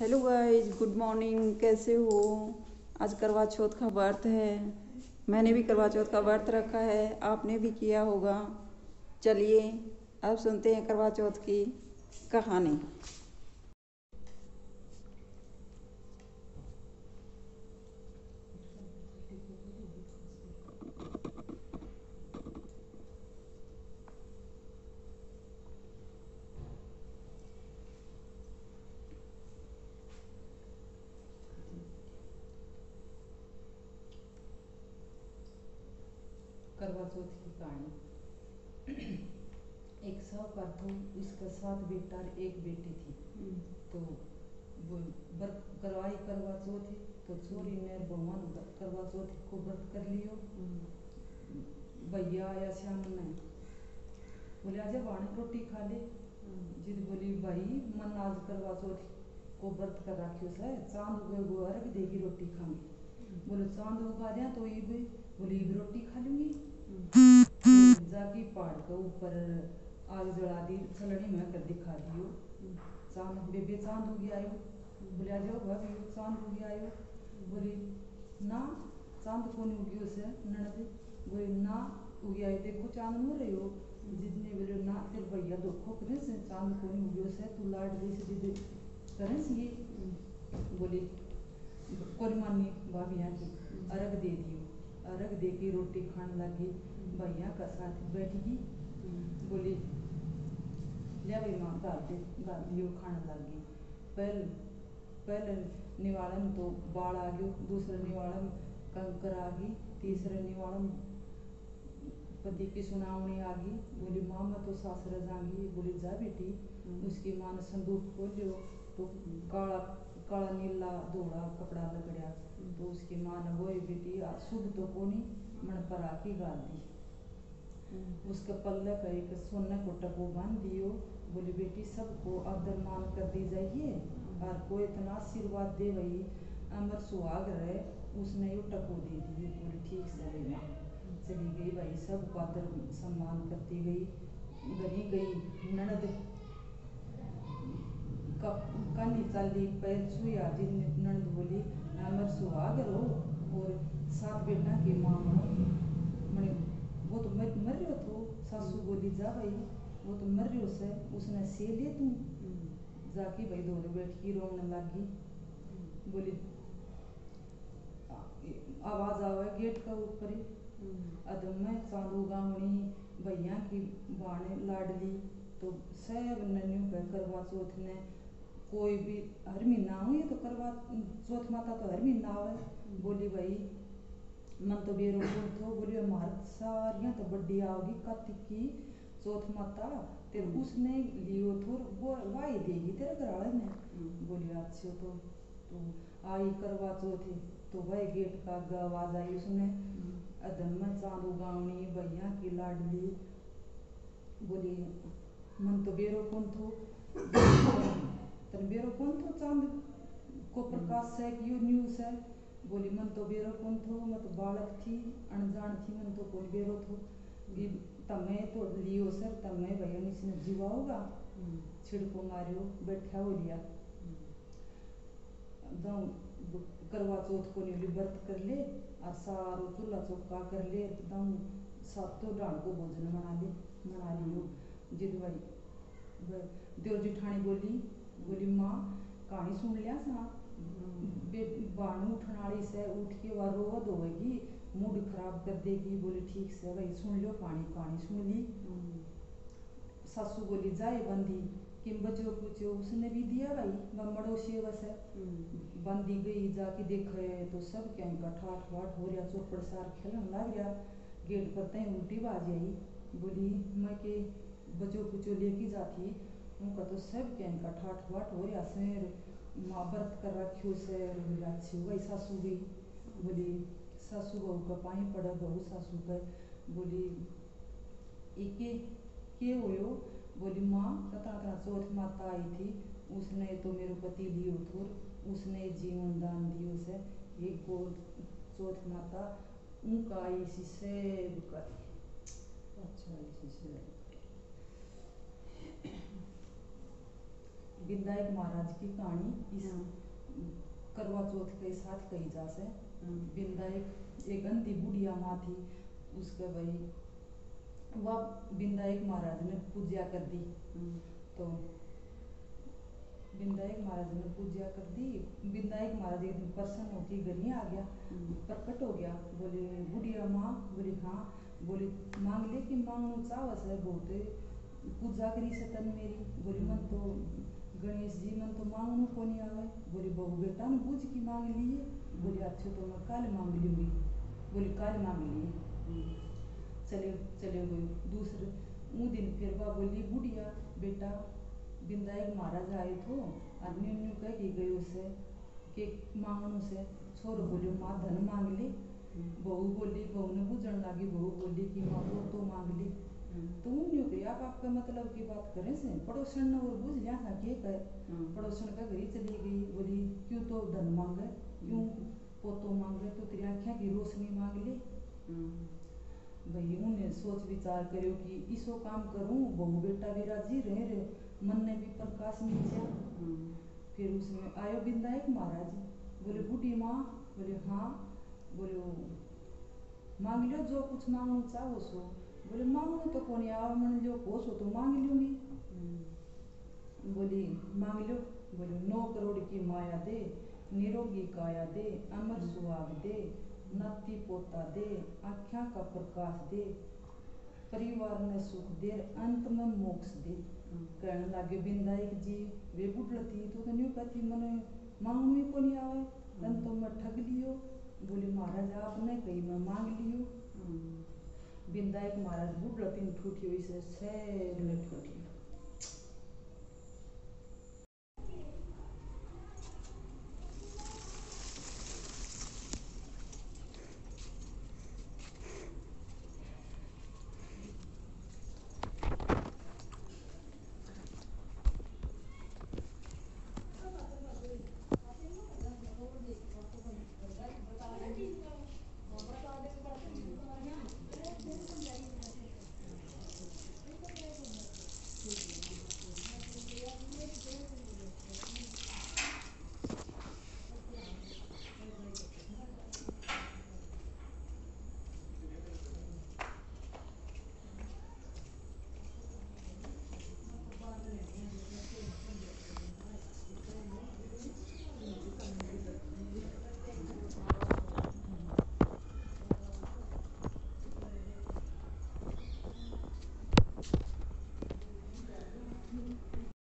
Hello guys, good morning. कैसे हो? आज करवा चौथ का व्रत है। मैंने भी करवा चौथ का व्रत रखा है, आपने भी किया होगा। चलिए अब सुनते हैं करवा चौथ की कहानी। करवा चौथ की कहानी। एक सौप्रथम इसके 7 बेटा और 1 बेटी थी। तो वो व्रत करवाई करवा चौथ, तो छोरी ने भगवान करवा चौथ को व्रत कर लियो। भैया या श्याम ने बोले आज वाणी रोटी खा ले। जिद बोली भाई मन आज करवा चौथ को व्रत कर रखियो से, चांद उगे वो अर्घ देगी रोटी खाऊंगी। बोले चांद उगा दिया तो ये भी बोली रोटी खा लूंगी। जाके पहाड़ के ऊपर आग जला दी, छलनी में कर दिखा दियो। चांद बेबे चांद उगी आयो। बोले आ जाओ भाभी चांद उगी आयो। बोली ना चांद को नहीं उगियो से ननद। बोली ना उगी आयो, देखो चांद नो रही हो। जितने बोले ना तेरे भैया देखो करे से चांद को नहीं उगियो से, तू लाड दे से दे करे से। बोली कोई मानी भाभी यहाँ की अर्घ दे दियो। अर्घ दे के रोटी खाने लगी। भैया का साथ बैठ गई। बोली लिया भाई माँ दादियों खाने लगी। पहले निवारण तो बाढ़ आ गयो, दूसरे निवारण कंकर आ गई, तीसरे निवारण पति की सुनावनी आ गई। बोली माँ मैं तो सासरे जाऊंगी। बोली जा बेटी। उसकी माँ ने संदूक खोलियो तो काला नीला धोड़ा कपड़ा लकड़ा। तो उसकी माँ ने बोई बेटी आज शुभ तो कोनी मन पर आके गाल दी। उसका पल्ला का एक सोने को टको बांध दियो। बोली बेटी सबको आदर मान कर दी जाइए और कोई इतना आशीर्वाद दे वही अमर सुहाग रहे। उसने यो टको दे दी। बोली ठीक से लेना चली गई। भाई सबको आदर सम्मान करती गई। गली गई ननद कन्नी चली पैर छुया। जिन ननद बोली अमर सुहाग रो और 7 बेटा की माँ मने वो तो मर रहे हो। सासू बोली जा भाई वो तो मर रहे हो से उसने से ले तू जाके। भाई दोनों बैठ के रोने लगी। बोली आवाज आवे गेट का ऊपर ही अदम में चांदू गावणी भैया की बाणे लाडली। तो सब नन्यू पे करवा चौथ ने कोई भी हरमी ना हो, ये तो करवा चौथ माता तो हरमी ना हो। बोली भाई मन तो बेरोजगार हो। बोली हमारे सारियाँ तो बड़ी आओगी कार्तिक की चौथ माता तेरे उसने लियो थोर वो वाई देगी तेरे घराड़े में। बोली अच्छे तो आई करवा चौथ। तो वही गेट का आवाज आई उसने अदम्मा चांदू गावणी भैया की लाडली। बोली मन तो बेरो कौन थो तन बेरो कौन थो चांद को प्रकाश से कि न्यूज है। बोली मन तो बेरो कौन थो, मैं तो बालक थी अनजान थी, मन तो कौन बेरो थो। तमें तो लियो सर तमें भैया इसने जीवा होगा छिड़को मारियो बैठा हो लिया। दम करवा चौथ को नहीं व्रत कर ले और सारो चूल्हा चौका कर ले। दम सातों डांड को भोजन बना लियो। जिद भाई देव जिठानी बोली माँ कहानी सुन लिया सा बाणू उठनाली से उठ के वह रोवत होगी मूड खराब कर देगी। बोली ठीक से भाई सुन लो कहानी सुन ली। सासू बोली जाए बंदी कि बचो कुचो उसने भी दिया भाई वह मड़ोसी बस है। बंदी गई जाके देखे तो सब क्या इनका ठाठ वाट हो रहा, चौपड़ सार खेलन लग रहा। गेट पर तय उल्टी बाज आई। बोली मैं के बचो कुचो लेके जाती उनका तो सब क्या इनका ठाठ वाट हो रहा सर माँ व्रत कर रखियो सर। बोला अच्छी हो गई सासू गई। बोली सासू बहू का पानी पड़ा बहू सासू का। बोली के होयो। बोली माँ तना चौथ माता आई थी उसने तो मेरे पति लियो थोर उसने जीवन दान दियो से ये को चौथ माता उनका आई सी सेब का अच्छा आई सी सेब विधायक महाराज की कहानी इस करवा चौथ के साथ कही जा से। विधायक एक अंधी बुढ़िया माँ थी, उसके भाई वह विधायक महाराज ने पूजा कर दी, तो विधायक महाराज ने पूजा कर दी। विधायक महाराज एक दिन प्रसन्न होकर घर ही आ गया, प्रकट हो गया। बोले बुढ़िया माँ, बोले हाँ, बोले मांग ले कि मांगू चावस है बहुत पूजा करी सतन मेरी। बोली मन तो गणेश जी मन तो मांगू को नहीं आवे। बोली बहू बेटा ने बूझ की मांग लिए। बोली अच्छे तो मैं काल मांग लूंगी। बोली काल मांग लिए, चले चले गए। दूसरे वो दिन फिर वह बोली बुढ़िया बेटा विधायक महाराज आए तो और न्यू कह के गए उसे के मांगनू से छोरो। बोली माँ धन मांग ले। बहू बोली, बहू ने बुझन लगी। बहू बोली कि माँ तो मांग ले। तो आप आपका मतलब की बात करें से पड़ोसन ने और बुझ लिया था के पड़ोसन का गई चली गई। बोली क्यों तो धन मांगे, क्यों पोतो मांगे, तो तेरी आँखें की रोशनी मांग ले। भाई उन्हें सोच विचार करो कि इसो काम करूं, बहू बेटा भी राजी रहे रे, मन ने भी प्रकाश मिल जाए। फिर उसमें आयो विधायक महाराज। बोले बूढ़ी माँ, बोले हाँ, बोले मांग लो जो कुछ मांगू चाहो सो। बोले मांगू तो कोनी आवा, मन लियो कोस हो तो मांग लूंगी। बोली मांग लो। बोले 9 करोड़ की माया दे, निरोगी काया दे, अमर सुहाग दे, नाती पोता दे, आँखों का प्रकाश दे, परिवार में सुख दे, अंत में मोक्ष दे। कहने लगे विधायक जी वे बुढ़ती तो कन्यू कहती मन मांगू ही कोनी आवे, तन तो मैं ठग लियो। बोले महाराज आपने कही मैं मांग लियो। विधायक महाराज बुढ़ लतीन ठूठी हुई से छह ठूठी।